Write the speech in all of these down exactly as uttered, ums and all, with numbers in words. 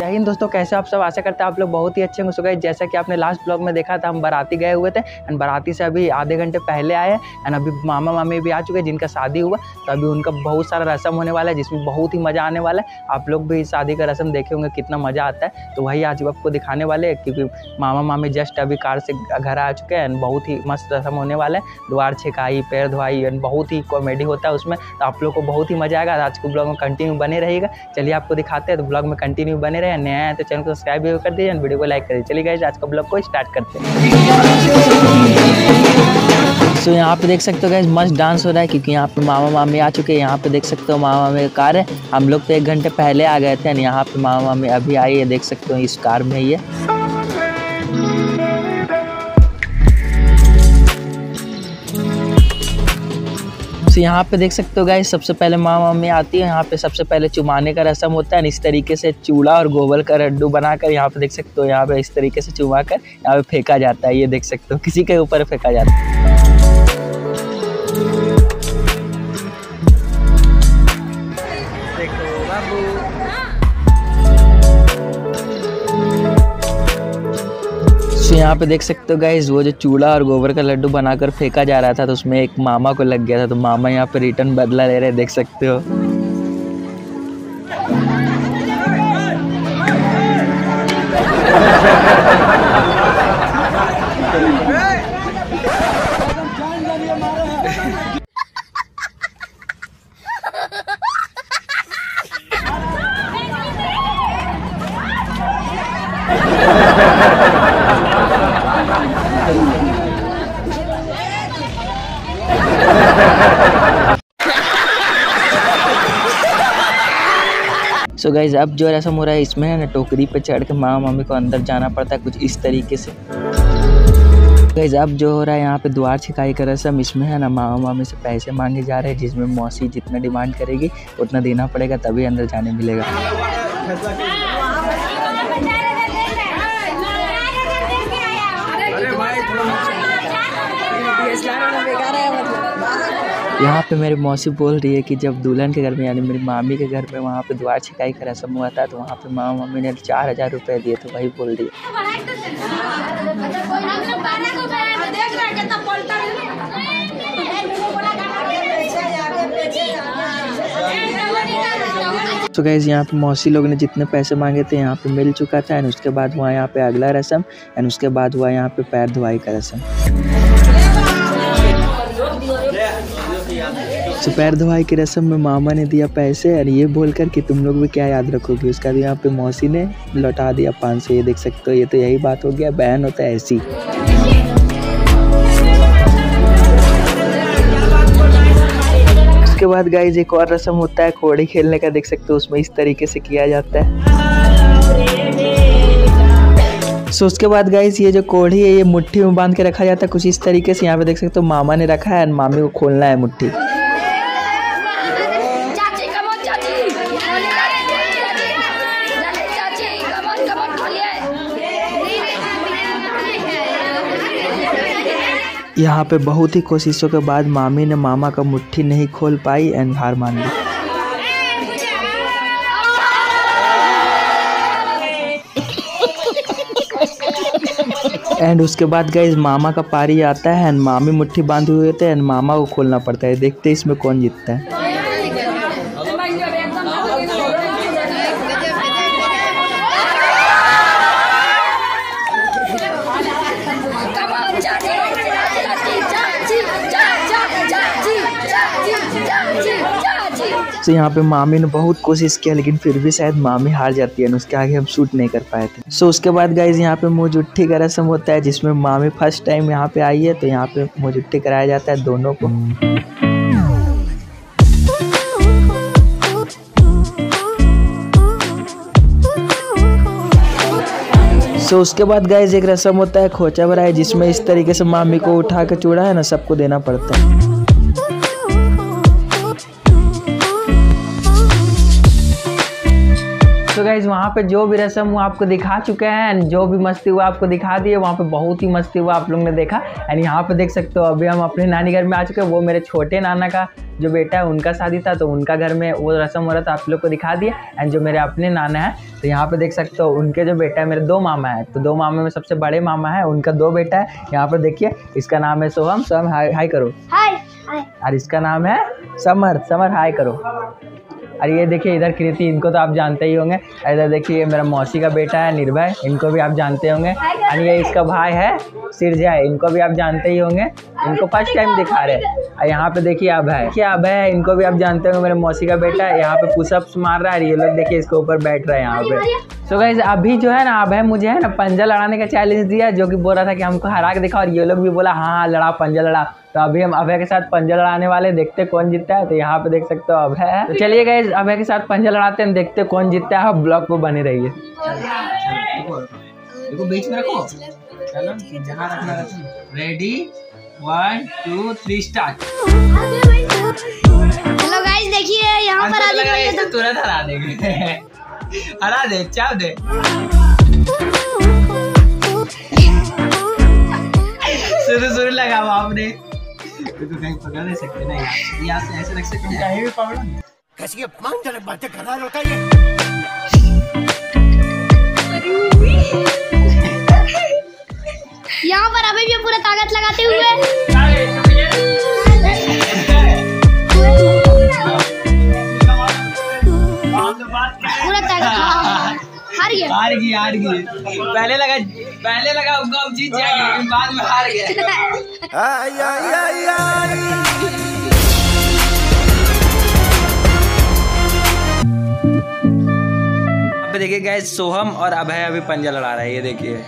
जय हिंद दोस्तों, कैसे आप सब? आशा करते हैं आप लोग बहुत ही अच्छे होंगे। जैसा कि आपने लास्ट ब्लॉग में देखा था, हम बाराती गए हुए थे एंड बाराती से अभी आधे घंटे पहले आए एंड अभी मामा मामी भी आ चुके हैं जिनका शादी हुआ। तो अभी उनका बहुत सारा रस्म होने वाला है जिसमें बहुत ही मज़ा आने वाला है। आप लोग भी शादी का रस्म देखे होंगे कितना मज़ा आता है, तो वही आज आपको दिखाने वाले हैं क्योंकि मामा मामी जस्ट अभी कार से घर आ चुके हैं एंड बहुत ही मस्त रस्म होने वाला है। द्वार छिकाई, पैर धुआई एंड बहुत ही कॉमेडी होता है उसमें, तो आप लोग को बहुत ही मज़ा आएगा। आज के ब्लॉग में कंटिन्यू बने रहेगा। चलिए आपको दिखाते हैं, तो ब्लॉग में कंटिन्यू बने रहे। नया है तो चैनल को सब्सक्राइब भी कर दीजिए, वीडियो को लाइक करिए। चलिए गाइस आज का ब्लॉग को स्टार्ट करते हैं। सो so, यहाँ पे देख सकते हो गाइस मस्त डांस हो रहा है क्योंकि यहाँ पे मामा मामी आ चुके हैं। यहाँ पे देख सकते हो मामा मामी का कार है, हम लोग तो एक घंटे पहले आ गए थे। यहाँ पे मामा मामी अभी आई है, देख सकते हो इस कार में ये। तो यहाँ पे देख सकते हो गाइस सबसे पहले मामा मम्मी आती है। यहाँ पे सबसे पहले चुमाने का रस्म होता है। इस तरीके से चूड़ा और गोबर का लड्डू बनाकर यहाँ पे देख सकते हो, यहाँ पे इस तरीके से चुमा कर यहाँ पे फेंका जाता है। ये देख सकते हो किसी के ऊपर फेंका जाता है। तो यहाँ पे देख सकते हो गाइस वो जो चूड़ा और गोबर का लड्डू बनाकर फेंका जा रहा था तो उसमें एक मामा को लग गया था, तो मामा यहाँ पे रिटर्न बदला ले रहे, देख सकते हो। सो so गाइज अब जो रस्म हो रहा है इसमें है ना, टोकरी पे चढ़ के मामा मामी को अंदर जाना पड़ता है कुछ इस तरीके से। गाइज अब जो हो रहा है यहाँ पे द्वार छिकाई का रस्म, इसमें है ना मामा मामी से पैसे मांगे जा रहे हैं जिसमें मौसी जितना डिमांड करेगी उतना देना पड़ेगा तभी अंदर जाने मिलेगा। यहाँ पे मेरी मौसी बोल रही है कि जब दुल्हन के घर में यानी मेरी मामी के घर में वहाँ पे द्वार छिकाई का रस्म हुआ था तो वहाँ पे मामा मामी ने चार हज़ार रुपये दिए, तो वही बोल रही है। तो गाइस यहाँ पे मौसी लोग ने जितने पैसे मांगे थे यहाँ पे मिल चुका था एंड उसके बाद हुआ यहाँ पे अगला रस्म एंड उसके बाद हुआ यहाँ पे पैर धुआई का रस्म। तो पैर धुआई की रस्म में मामा ने दिया पैसे और ये बोलकर कि तुम लोग भी क्या याद रखोगे, उसका भी यहाँ पे मौसी ने लौटा दिया पाँच सौ। ये देख सकते हो, ये तो यही बात हो गया, बहन होता है ऐसी। उसके बाद गाइस एक और रस्म होता है कोड़ी खेलने का, देख सकते हो उसमें इस तरीके से किया जाता है। सो उसके बाद गाइस ये जो कोढ़ी है ये मुट्ठी में बांध के रखा जाता है कुछ इस तरीके से। यहाँ पे देख सकते हो तो मामा ने रखा है और मामी को खोलना है मुट्ठी। यहाँ पे बहुत ही कोशिशों के बाद मामी ने मामा का मुट्ठी नहीं खोल पाई एंड हार मान ली। एंड उसके बाद गाइज मामा का पारी आता है एंड मामी मुट्ठी बांधे हुए थे एंड मामा को खोलना पड़ता है। देखते हैं इसमें कौन जीतता है। तो यहाँ पे मामी ने बहुत कोशिश किया लेकिन फिर भी शायद मामी हार जाती है और उसके आगे हम शूट नहीं कर पाए थे। सो उसके बाद गाइज यहाँ पे मोजुट्ठी का रस्म होता है जिसमें मामी फर्स्ट टाइम यहाँ पे आई है तो यहाँ पे मोजुट्ठी कराया जाता है दोनों को। सो उसके बाद गाइज एक रस्म होता है खोचा भराई जिसमें इस तरीके से मामी को उठा के चूड़ा है ना सबको देना पड़ता है। तो गाइज वहाँ पे जो भी रस्म वो आपको दिखा चुके हैं, जो भी मस्ती हुआ आपको दिखा दिए, वहाँ पे बहुत ही मस्ती हुआ आप लोग ने देखा। एंड यहाँ पे देख सकते हो अभी हम अपने नानी घर में आ चुके हैं। वो मेरे छोटे नाना का जो बेटा है उनका शादी था, तो उनका घर में वो रस्म हो रहा था, आप लोग को दिखा दिया। एंड जो मेरे अपने नाना है, तो यहाँ पे देख सकते हो उनके जो बेटा है, मेरे दो मामा है, तो दो मामा में सबसे बड़े मामा है, उनका दो बेटा है। यहाँ पर देखिए, इसका नाम है शोभम, शोभम हाय हाय करो, हाय हाय। और इसका नाम है समर, समर हाय करो। और ये देखिए इधर कृति, इनको तो आप जानते ही होंगे। इधर देखिए मेरा मौसी का बेटा है निर्भय, इनको भी आप जानते होंगे। और ये इसका भाई है सिरजा, इनको भी आप जानते ही होंगे, इनको फर्स्ट टाइम दिखा रहे हैं। और यहाँ पे देखिए अभय, क्या अभय है, इनको भी आप जानते होंगे, मेरे मौसी का बेटा है। यहाँ पे पुशअप्स मार रहा है, ये लोग देखिए इसके ऊपर बैठ रहे हैं यहाँ पे। सो गाइस अभी जो है ना, अब है मुझे है ना पंजा लड़ाने का चैलेंज दिया, जो कि बोल रहा था कि हमको हरा के दिखा, और ये लोग भी बोला हाँ हाँ लड़ा पंजा लड़ा। तो अभी हम अभय के साथ पंजा लड़ाने वाले, देखते कौन जीतता है। तो यहाँ पे देख सकते हो अभय है। तो चलिए गाइस अभय के साथ पंजा लड़ाते हैं, देखते कौन जीतता है। ब्लॉग को बने रहिए। देखो बीच में रखो, चलो जहां रखना रखो। Ready one two three start. Hello guys देखिए यहां पर आ गए, तो तुरंत हरा देंगे। हरा दे, चाव दे। शुरू शुरू लगा आपने, तो कहीं पकड़ नहीं सकते ना यार, यहाँ से ऐसे रख सकते कहीं भी पकड़ो। कैसी अपमानजनक बातें कर रहा होता है यहाँ पर। अभी भी पूरा ताकत लगाते हुए हार गई हार गई पहले लगा पहले लगा उनको हम जीत जाएंगे, बाद में हार गए। देखिए गाइस सोहम और अभय अभी पंजा लड़ा रहा है, ये देखिए।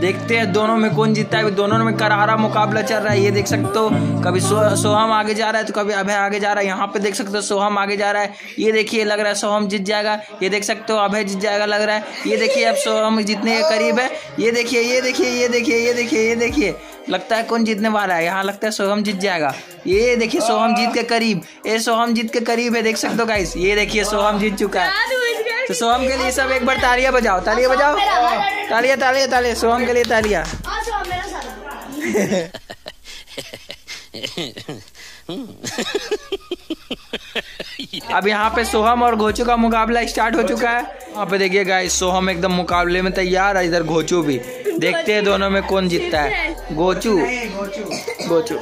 देखते हैं दोनों में कौन जीतता है। दोनों में करारा मुकाबला चल रहा है, ये देख सकते हो। कभी सो, सोहम आगे जा रहा है तो कभी अभय आगे जा रहा है। यहाँ पे देख सकते हो सोहम आगे जा रहा है, ये देखिए लग रहा है सोहम जीत जाएगा। ये देख सकते हो अभय जीत जाएगा लग रहा है। ये देखिए अब सोहम जीतने के करीब है, ये देखिए ये देखिए ये देखिए ये देखिए ये देखिए लगता है कौन जीतने वाला है। यहाँ लगता है सोहम जीत जाएगा। ये देखिए सोहम जीत के करीब, ये सोहम जीत के करीब है, देख सकते हो गाइस। ये देखिए सोहम जीत चुका है। तो सोहम के लिए सब एक बार तालियां बजाओ, तालियां बजाओ, तालियां तालियां तालियां सोहम के लिए तालियां। अब यहाँ पे सोहम और घोचू का मुकाबला स्टार्ट हो चुका है। यहाँ पे देखिए गाइस सोहम एकदम मुकाबले में तैयार है, इधर घोचू भी। देखते हैं दोनों में कौन जीतता है। घोचू घोचू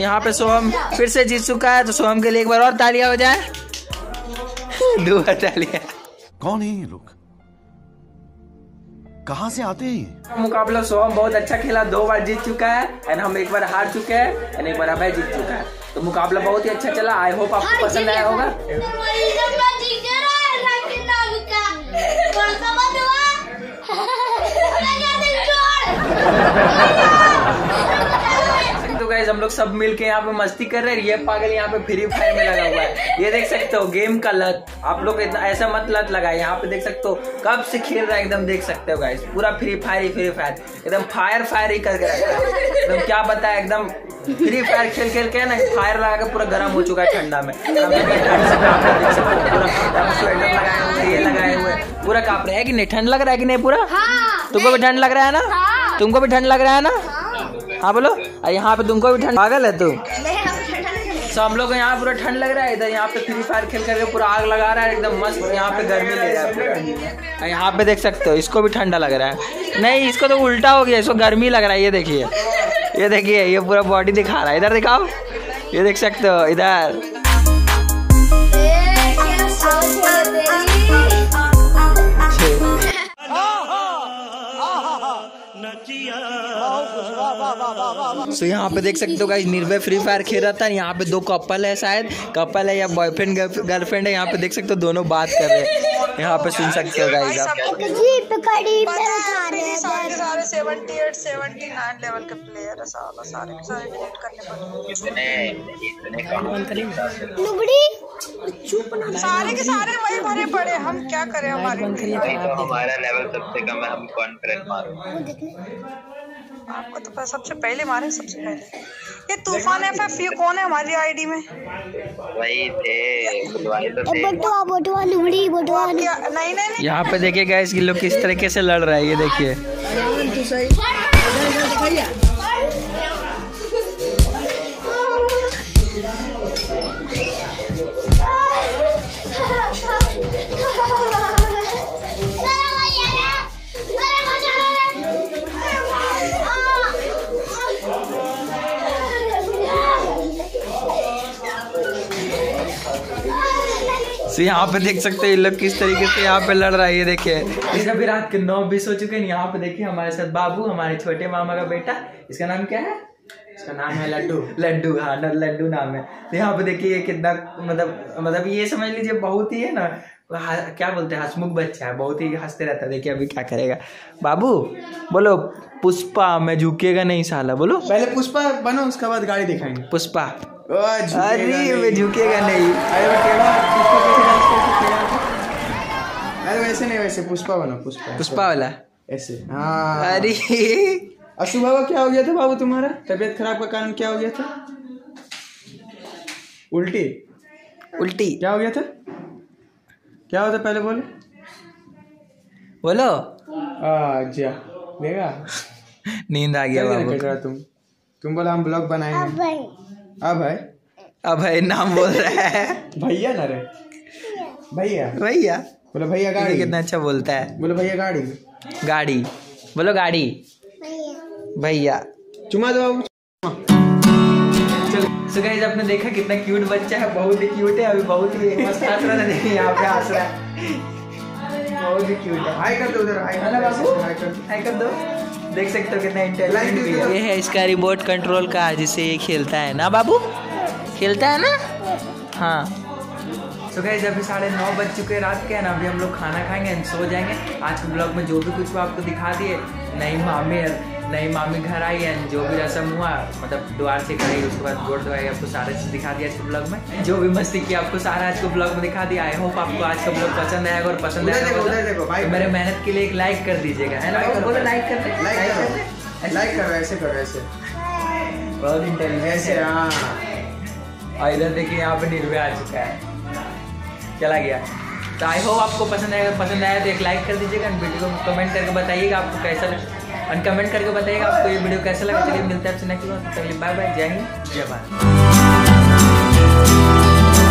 यहाँ पे सोहम फिर से जीत चुका है, तो सोहम के लिए एक बार और तालियां हो जाए, दो तालियां। कौन है ये लोग, कहां से आते हैं? मुकाबला सोहम बहुत अच्छा खेला, दो बार जीत चुका है एंड हम एक बार हार चुके हैं एंड एक बार अभय जीत चुका है। तो मुकाबला बहुत ही अच्छा चला, आई होप आपको पसंद आया होगा। तो गाइस हम लोग सब मिलके यहाँ पे मस्ती कर रहे हैं, ये पागल यहाँ पे फ्री फायर में लगा हुआ है। ये देख सकते हो गेम का लत, आप लोग इतना ऐसा मत लत लगाए। यहाँ पे देख सकते हो कब से खेल रहा है एकदम, देख सकते हो गाइस पूरा फ्री फायर ही फ्री फायर, एकदम फायर फायर ही करके रखा है एकदम। क्या बताया, एकदम फ्री फायर खेल खेल के ना फायर लगा के पूरा गर्म हो चुका है ठंडा में। पूरा कांप रहा है कि नहीं, ठंड लग रहा है कि नहीं पूरा? तुमको भी ठंड लग रहा है ना, तुमको भी ठंड लग रहा है ना? हाँ बोलो, यहाँ पे तुमको भी ठंड, पागल है तू। तो हम लोग यहाँ पूरा ठंड लग रहा है, इधर यहाँ पे फ्री फायर खेल करके पूरा आग लगा रहा है एकदम मस्त। यहाँ पे गर्मी ले रहा है, यहाँ पे देख सकते हो इसको भी ठंडा लग रहा है। नहीं इसको तो उल्टा हो गया, इसको गर्मी लग रहा है। ये देखिए ये देखिए ये पूरा बॉडी दिखा रहा है, इधर दिखाओ, ये देख सकते हो इधर। सो so, यहाँ पे देख सकते हो गाइस निर्भय फ्री फायर खेल रहा था। यहाँ पे दो कपल है, शायद कपल है या बॉयफ्रेंड गर्लफ्रेंड है। यहाँ पे देख सकते हो दोनों बात कर रहे हैं, यहाँ पे सुन सकते हो गाइस आप। जीप कड़ी पे सारे अठहत्तर उन्यासी लेवल के प्लेयर है, साला सारे सारे विजिट करने पड़े। किसने किसने काम करेंगे लुगड़ी चुप ना, सारे के सारे वही भरे पड़े, हम क्या करें। हमारे हमारा लेवल सबसे कम है, हम कॉन्फ्रेंस मारो। आपको तो सबसे पहले मारे, सबसे पहले ये तूफान एफ एफ कौन है हमारी आईडी में? वही थे बटुआ बटुआ लुगड़ी बटुआ। नहीं नहीं यहाँ पे देखिए गाइस कि लोग किस तरीके से लड़ रहा है, ये देखिए। यहाँ पे देख सकते हैं लोग किस तरीके से यहाँ पे लड़ रहा है, ये देखिए। इसका भी रात के नौ बीस हो चुके हैं। यहाँ पे देखिए हमारे साथ बाबू, हमारे छोटे मामा का बेटा। इसका नाम क्या है? इसका नाम है लड्डू। लड्डू, हाँ ना, लड्डू नाम है। तो यहाँ पे देखिए ये कितना मतलब मतलब ये समझ लीजिए बहुत ही है ना, क्या बोलते हैं, हंसमुख बच्चा है, बहुत ही हंसते रहता है। देखिए अभी क्या करेगा। बाबू बोलो पुष्पा में झुकेगा नहीं साला, बोलो पहले पुष्पा बनो उसके बाद गाड़ी दिखाएंगे। पुष्पा अरे झुकेगा नहीं, अरे वैसे नहीं, वैसे पुष्पा बनो, पुष्पा पुष्पा वाला ऐसे। हाँ अरे और सुबह का क्या हो गया था बाबू तुम्हारा? तबीयत खराब का कारण क्या हो गया था? उल्टी उल्टी क्या हो गया था? क्या होता पहले बोलो बोलो। अच्छा देखा नींद आ गया बाबू। तुम तुम बोला हम ब्लॉग बनाएंगे। अब है अब है नाम बोल रहा है भैया ना रे भैया भैया बोलो भैया गाड़ी। कितना अच्छा बोलता है। बोलो भैया गाड़ी गाड़ी बोलो गाड़ी भैया। चुमा दो चलो। सो गाइस आपने देखा कितना क्यूट बच्चा है, बहुत ही क्यूट है, अभी बहुत ही मस्त हंस रहा है। देखिए यहाँ पे हंस रहा है, बहुत ही क्यूट है। हाय कर दो उधर, हाय कर दो, हाय कर दो। देख सकते हो कितना इंटेलिजेंट भी है। ये है इसका रिमोट कंट्रोल का, जिससे ये खेलता है ना बाबू, खेलता है ना। हाँ सो गाइस अभी साढ़े नौ बज चुके हैं रात के, ना अभी हम लोग खाना खाएंगे एंड सो जाएंगे। आज के ब्लॉग में जो भी कुछ आपको दिखा दिए, नई मामी नई मामी घर आई एंड जो भी रसम हुआ मतलब द्वार से कराई, उसके बाद गोड़ दवाई, आपको सारा चीज़ दिखा दिया आज के ब्लॉग में। जो भी मस्ती की आपको सारा आज के ब्लॉग में दिखा दिया। आई होप आपको आज का ब्लॉग पसंद आएगा, और पसंद आएगा तो मेरे मेहनत के लिए एक लाइक कर दीजिएगा, है ना। बोलो लाइक कर दे, लाइक करो, ऐसे करो, ऐसे बहुत इंटेलिजेंट। और इधर देखिए यहाँ पे निर्भय आ चुका है, चला गया। तो आई होप आपको पसंद आएगा, पसंद आया तो एक लाइक कर दीजिएगा एंड वीडियो को कमेंट करके बताइएगा आपको कैसा लगा, एंड कमेंट करके बताइएगा आपको ये वीडियो कैसा लगा। चलिए मिलते हैं आपसे नेक्स्ट वीडियो, तब तक के लिए बाय बाय, जय हिंद जय भारत।